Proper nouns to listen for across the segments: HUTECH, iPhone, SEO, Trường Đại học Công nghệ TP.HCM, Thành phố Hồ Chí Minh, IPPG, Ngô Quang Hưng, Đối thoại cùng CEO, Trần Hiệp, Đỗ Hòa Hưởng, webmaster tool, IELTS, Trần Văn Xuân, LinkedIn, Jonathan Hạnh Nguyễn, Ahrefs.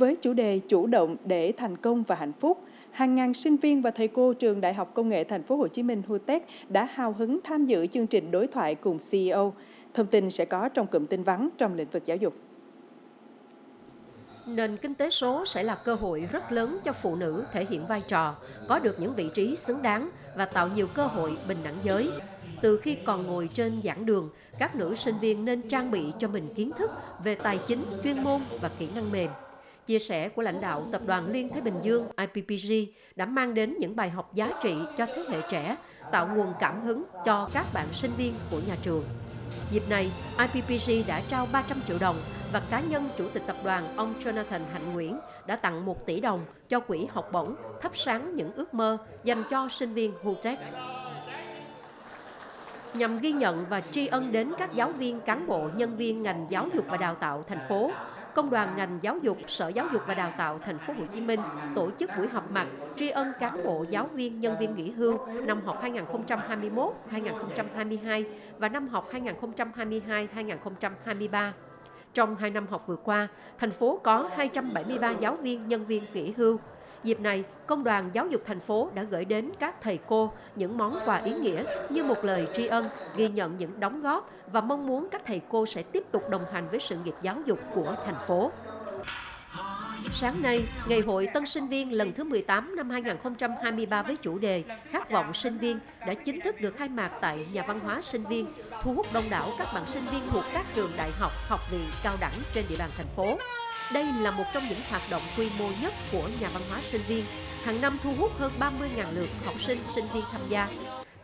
Với chủ đề chủ động để thành công và hạnh phúc, hàng ngàn sinh viên và thầy cô trường Đại học Công nghệ Thành phố Hồ Chí Minh HUTECH đã hào hứng tham dự chương trình đối thoại cùng CEO. Thông tin sẽ có trong cụm tin vắn trong lĩnh vực giáo dục. Nền kinh tế số sẽ là cơ hội rất lớn cho phụ nữ thể hiện vai trò, có được những vị trí xứng đáng và tạo nhiều cơ hội bình đẳng giới. Từ khi còn ngồi trên giảng đường, các nữ sinh viên nên trang bị cho mình kiến thức về tài chính, chuyên môn và kỹ năng mềm. Chia sẻ của lãnh đạo Tập đoàn Liên Thái Bình Dương IPPG đã mang đến những bài học giá trị cho thế hệ trẻ, tạo nguồn cảm hứng cho các bạn sinh viên của nhà trường. Dịp này, IPPG đã trao 300 triệu đồng và cá nhân Chủ tịch Tập đoàn ông Jonathan Hạnh Nguyễn đã tặng 1 tỷ đồng cho quỹ học bổng thắp sáng những ước mơ dành cho sinh viên HUTECH. Nhằm ghi nhận và tri ân đến các giáo viên, cán bộ, nhân viên ngành giáo dục và đào tạo thành phố, Công đoàn ngành giáo dục, Sở Giáo dục và Đào tạo Thành phố Hồ Chí Minh tổ chức buổi họp mặt tri ân cán bộ, giáo viên, nhân viên nghỉ hưu năm học 2021-2022 và năm học 2022-2023. Trong 2 năm học vừa qua, thành phố có 273 giáo viên, nhân viên nghỉ hưu. Dịp này, Công đoàn Giáo dục thành phố đã gửi đến các thầy cô những món quà ý nghĩa như một lời tri ân, ghi nhận những đóng góp và mong muốn các thầy cô sẽ tiếp tục đồng hành với sự nghiệp giáo dục của thành phố. Sáng nay, Ngày hội Tân sinh viên lần thứ 18 năm 2023 với chủ đề Khát vọng sinh viên đã chính thức được khai mạc tại Nhà văn hóa sinh viên, thu hút đông đảo các bạn sinh viên thuộc các trường đại học, học viện, cao đẳng trên địa bàn thành phố. Đây là một trong những hoạt động quy mô nhất của Nhà văn hóa sinh viên, hàng năm thu hút hơn 30.000 lượt học sinh, sinh viên tham gia.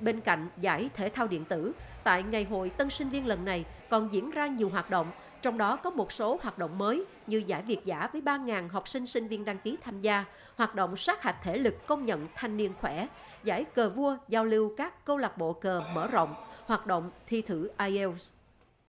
Bên cạnh giải thể thao điện tử, tại Ngày hội Tân sinh viên lần này còn diễn ra nhiều hoạt động, trong đó có một số hoạt động mới như giải Việt giả với 3.000 học sinh, sinh viên đăng ký tham gia, hoạt động sát hạch thể lực công nhận thanh niên khỏe, giải cờ vua giao lưu các câu lạc bộ cờ mở rộng, hoạt động thi thử IELTS.